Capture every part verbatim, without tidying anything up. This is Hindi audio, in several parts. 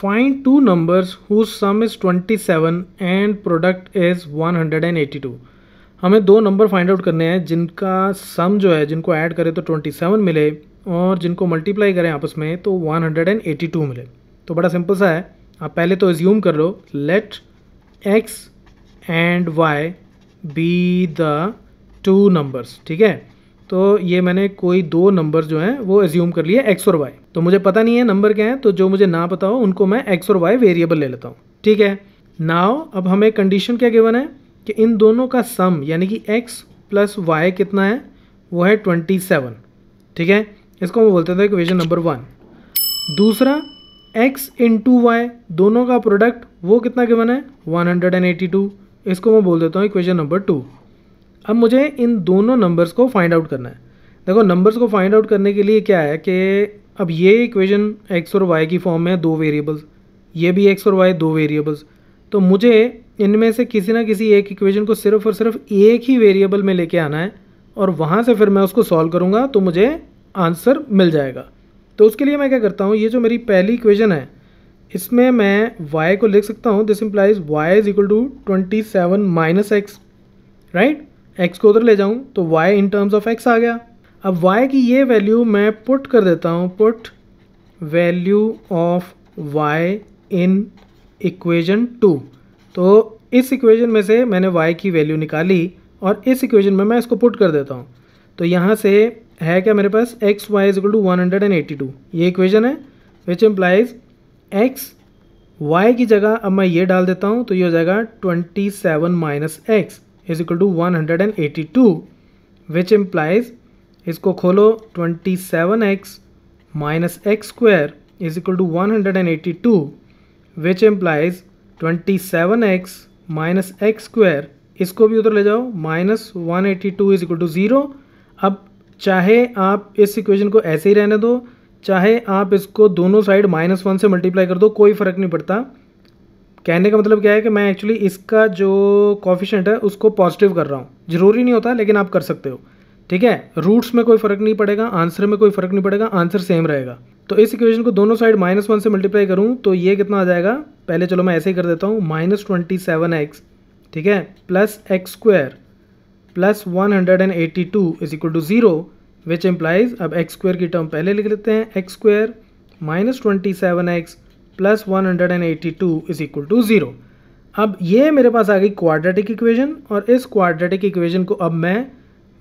Find two numbers whose sum is twenty-seven and product is one hundred eighty-two. हमें दो नंबर फाइंड आउट करने हैं जिनका सम जो है, जिनको ऐड करें तो सत्ताईस मिले और जिनको मल्टीप्लाई करें आपस में तो one hundred eighty-two मिले. तो बड़ा सिंपल सा है. आप पहले तो एज्यूम कर लो let x and y be the two numbers. ठीक है, तो ये मैंने कोई दो नंबर जो हैं वो एज्यूम कर लिए x और y. तो मुझे पता नहीं है नंबर क्या है, तो जो मुझे ना पता हो उनको मैं x और y वेरिएबल ले लेता हूँ. ठीक है, नाउ अब हमें कंडीशन क्या गिवन है कि इन दोनों का सम यानी कि x प्लस वाई कितना है, वो है सत्ताईस. ठीक है, इसको हम बोलते थे इक्वेशन नंबर वन. दूसरा x इंटू वाई दोनों का प्रोडक्ट वो कितना गिवन है one hundred eighty-two. इसको मैं बोल देता हूँ इक्वेशन नंबर टू. अब मुझे इन दोनों नंबर्स को फाइंड आउट करना है. देखो नंबर्स को फाइंड आउट करने के लिए क्या है कि अब ये इक्वेशन एक्स और वाई की फॉर्म में दो वेरिएबल्स, ये भी एक्स और वाई दो वेरिएबल्स, तो मुझे इनमें से किसी ना किसी एक इक्वेशन को सिर्फ और सिर्फ एक ही वेरिएबल में लेके आना है और वहाँ से फिर मैं उसको सॉल्व करूँगा तो मुझे आंसर मिल जाएगा. तो उसके लिए मैं क्या करता हूँ, ये जो मेरी पहली इक्वेशन है इसमें मैं वाई को लिख सकता हूँ this implies y is equal to twenty seven minus x. Right, x को उधर ले जाऊँ तो y in terms of x आ गया. अब y की ये वैल्यू मैं पुट कर देता हूँ, put value of y in equation two. तो इस इक्वेशन में से मैंने y की वैल्यू निकाली और इस इक्वेशन में मैं इसको पुट कर देता हूँ. तो यहाँ से है क्या मेरे पास x y is equal to one hundred and eighty two ये इक्वेशन है विच इम्प्लाइज x y की जगह अब मैं ये डाल देता हूँ तो ये हो जाएगा twenty seven minus x is equal to one hundred eighty two which implies, इसको खोलो, twenty seven x minus x square is equal to one hundred eighty two which implies twenty seven x minus x square, इसको भी उधर ले जाओ, minus one hundred eighty two is equal to zero. अब चाहे आप इस इक्वेशन को ऐसे ही रहने दो, चाहे आप इसको दोनों साइड माइनस वन से मल्टीप्लाई कर दो, कोई फ़र्क नहीं पड़ता. कहने का मतलब क्या है कि मैं एक्चुअली इसका जो कोफिशिएंट है उसको पॉजिटिव कर रहा हूँ. जरूरी नहीं होता लेकिन आप कर सकते हो. ठीक है, रूट्स में कोई फ़र्क नहीं पड़ेगा, आंसर में कोई फ़र्क नहीं पड़ेगा, आंसर सेम रहेगा. तो इस इक्वेशन को दोनों साइड माइनस वन से मल्टीप्लाई करूँ तो ये कितना आ जाएगा, पहले चलो मैं ऐसे ही कर देता हूँ, माइनस ट्वेंटी सेवन एक्स ठीक है plus x square plus one hundred and eighty two is equal to zero which implies, अब एक्स स्क्वायर की टर्म पहले लिख लेते हैं, x square minus twenty seven x plus one hundred and eighty two is equal to zero. अब ये मेरे पास आ गई क्वाड्रेटिक इक्वेशन और इस क्वाड्रेटिक इक्वेशन को अब मैं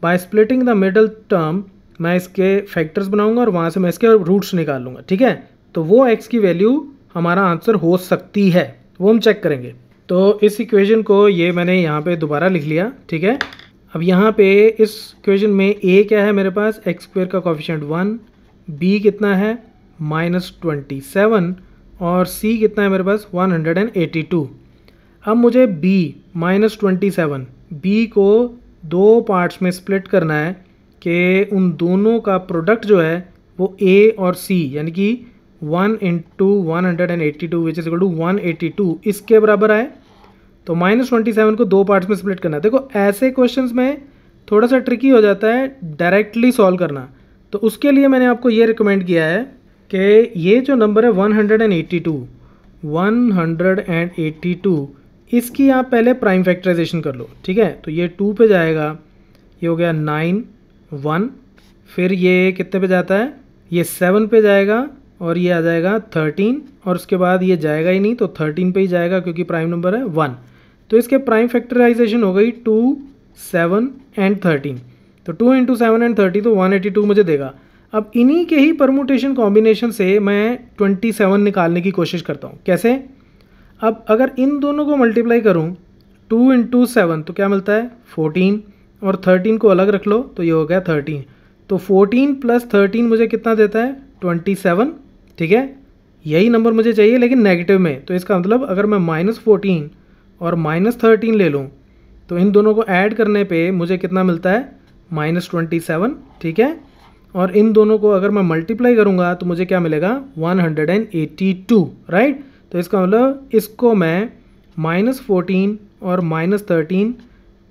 by splitting the middle term मैं इसके फैक्टर्स बनाऊंगा और वहाँ से मैं इसके रूट्स निकाल लूँगा. ठीक है, तो वो x की वैल्यू हमारा आंसर हो सकती है, वो हम चेक करेंगे. तो इस इक्वेशन को ये मैंने यहाँ पे दोबारा लिख लिया. ठीक है, अब यहाँ पे इस इक्वेशन में a क्या है मेरे पास, एक्स स्क्वायर का कोफिशिएंट वन, b कितना है माइनस ट्वेंटी सेवन और C कितना है मेरे पास वन हंड्रेड एटी टू. अब मुझे B minus twenty seven B को दो पार्ट्स में स्प्लिट करना है कि उन दोनों का प्रोडक्ट जो है वो A और C यानी कि one into one hundred and eighty two which is equal to one eighty two इसके बराबर आए. तो माइनस ट्वेंटी सेवन को दो पार्ट्स में स्प्लिट करना है. देखो ऐसे क्वेश्चंस में थोड़ा सा ट्रिकी हो जाता है डायरेक्टली सॉल्व करना, तो उसके लिए मैंने आपको ये रिकमेंड किया है कि ये जो नंबर है वन हंड्रेड एटी टू इसकी आप पहले प्राइम फैक्टराइजेशन कर लो. ठीक है, तो ये टू पे जाएगा, ये हो गया नाइन वन, फिर ये कितने पे जाता है, ये सेवन पे जाएगा और ये आ जाएगा थर्टीन और उसके बाद ये जाएगा ही नहीं तो थर्टीन पे ही जाएगा क्योंकि प्राइम नंबर है वन. तो इसके प्राइम फैक्टराइजेशन हो गई टू सेवन एंड थर्टीन, तो two into seven and thirty तो वन एटी टू मुझे देगा. अब इन्हीं के ही परमुटेशन कॉम्बिनेशन से मैं सत्ताईस निकालने की कोशिश करता हूँ. कैसे, अब अगर इन दोनों को मल्टीप्लाई करूँ टू इंटू सेवन तो क्या मिलता है चौदह और तेरह को अलग रख लो तो ये हो गया तेरह. तो चौदह प्लस तेरह मुझे कितना देता है सत्ताईस. ठीक है, यही नंबर मुझे चाहिए लेकिन नेगेटिव में, तो इसका मतलब अगर मैं माइनस फोर्टीन और माइनस थर्टीन ले लूँ तो इन दोनों को ऐड करने पर मुझे कितना मिलता है माइनस ट्वेंटी सेवन. ठीक है, और इन दोनों को अगर मैं मल्टीप्लाई करूंगा तो मुझे क्या मिलेगा one hundred eighty two. Right, तो इसका मतलब इसको मैं माइनस फोर्टीन और माइनस थर्टीन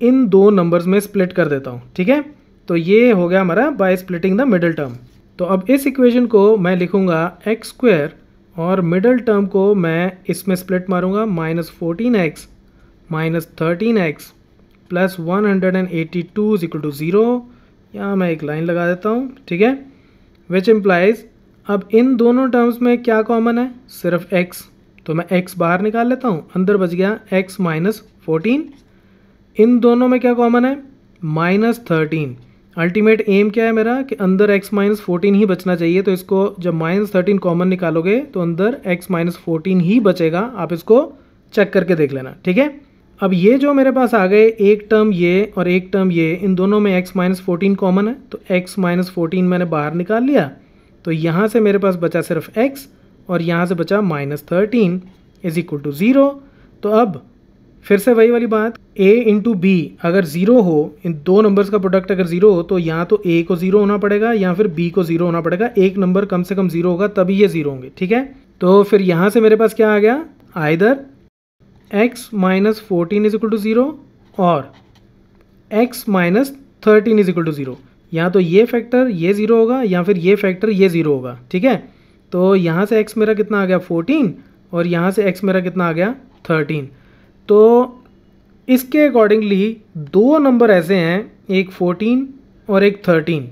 इन दो नंबर्स में स्प्लिट कर देता हूँ. ठीक है, तो ये हो गया हमारा by splitting the middle term. तो अब इस इक्वेशन को मैं लिखूंगा एक्स स्क्वायर और मिडल टर्म को मैं इसमें स्प्लिट मारूंगा minus fourteen x minus thirteen x plus one hundred and eighty two is equal to zero. यहाँ मैं एक लाइन लगा देता हूँ, ठीक है, विच इम्प्लाइज अब इन दोनों टर्म्स में क्या कॉमन है, सिर्फ x, तो मैं x बाहर निकाल लेता हूँ, अंदर बच गया x माइनस फोर्टीन। इन दोनों में क्या कॉमन है, माइनस थर्टीन। अल्टीमेट एम क्या है मेरा कि अंदर x माइनस फोर्टीन ही बचना चाहिए, तो इसको जब माइनस थर्टीन कॉमन निकालोगे तो अंदर x माइनस फोर्टीन ही बचेगा। आप इसको चेक करके देख लेना, ठीक है। अब ये जो मेरे पास आ गए एक टर्म ये और एक टर्म ये, इन दोनों में x माइनस फोर्टीन कॉमन है, तो x माइनस फोर्टीन मैंने बाहर निकाल लिया, तो यहाँ से मेरे पास बचा सिर्फ x और यहाँ से बचा minus thirteen is equal to zero. तो अब फिर से वही वाली बात, a इंटू बी अगर ज़ीरो हो, इन दो नंबर्स का प्रोडक्ट अगर ज़ीरो हो, तो यहाँ तो a को ज़ीरो होना पड़ेगा या फिर b को ज़ीरो होना पड़ेगा, एक नंबर कम से कम ज़ीरो होगा तभी ये ज़ीरो होंगे, ठीक है। तो फिर यहाँ से मेरे पास क्या आ गया, either x minus fourteen is equal to zero और x minus thirteen is equal to zero. या तो ये फैक्टर ये ज़ीरो होगा या फिर ये फैक्टर ये ज़ीरो होगा, ठीक है। तो यहाँ से x मेरा कितना आ गया फोर्टीन और यहाँ से x मेरा कितना आ गया थर्टीन। तो इसके अकॉर्डिंगली दो नंबर ऐसे हैं, एक फोर्टीन और एक थर्टीन,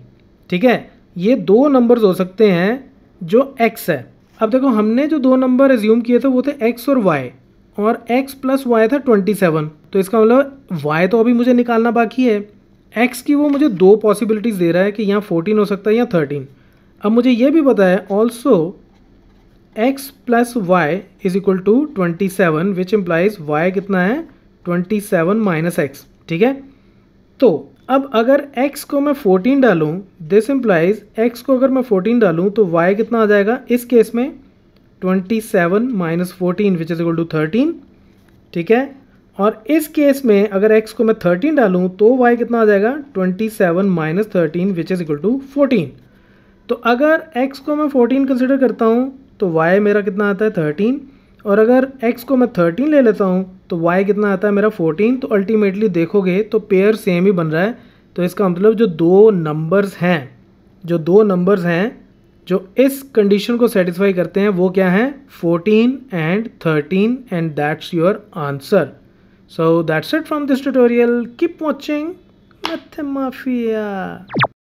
ठीक है। ये दो नंबर्स हो सकते हैं जो x है। अब देखो हमने जो दो नंबर एज्यूम किए थे वो थे x और y, और x प्लस वाई था ट्वेंटी सेवन। तो इसका मतलब y तो अभी मुझे निकालना बाकी है, x की वो मुझे दो पॉसिबिलिटीज़ दे रहा है कि यहाँ फोर्टीन हो सकता है या थर्टीन। अब मुझे ये भी पता है also x plus Y is equal to twenty seven which implies y कितना है ट्वेंटी सेवन माइनस एक्स, ठीक है। तो अब अगर x को मैं फोर्टीन डालूँ, दिस इम्प्लाइज x को अगर मैं फोर्टीन डालूँ तो y कितना आ जाएगा इस केस में twenty seven minus fourteen which is equal to thirteen, ठीक है। और इस केस में अगर x को मैं थर्टीन डालूं तो y कितना आ जाएगा twenty seven minus thirteen which is equal to fourteen. तो अगर x को मैं फोर्टीन कंसिडर करता हूं तो y मेरा कितना आता है थर्टीन, और अगर x को मैं थर्टीन ले लेता हूं तो y कितना आता है मेरा फोर्टीन। तो अल्टीमेटली देखोगे तो पेयर सेम ही बन रहा है। तो इसका मतलब जो दो नंबर्स हैं जो दो नंबर्स हैं जो इस कंडीशन को सेटिस्फाई करते हैं वो क्या हैं, fourteen and thirteen, and that's your answer. So that's it from this tutorial. Keep watching Mathemafia.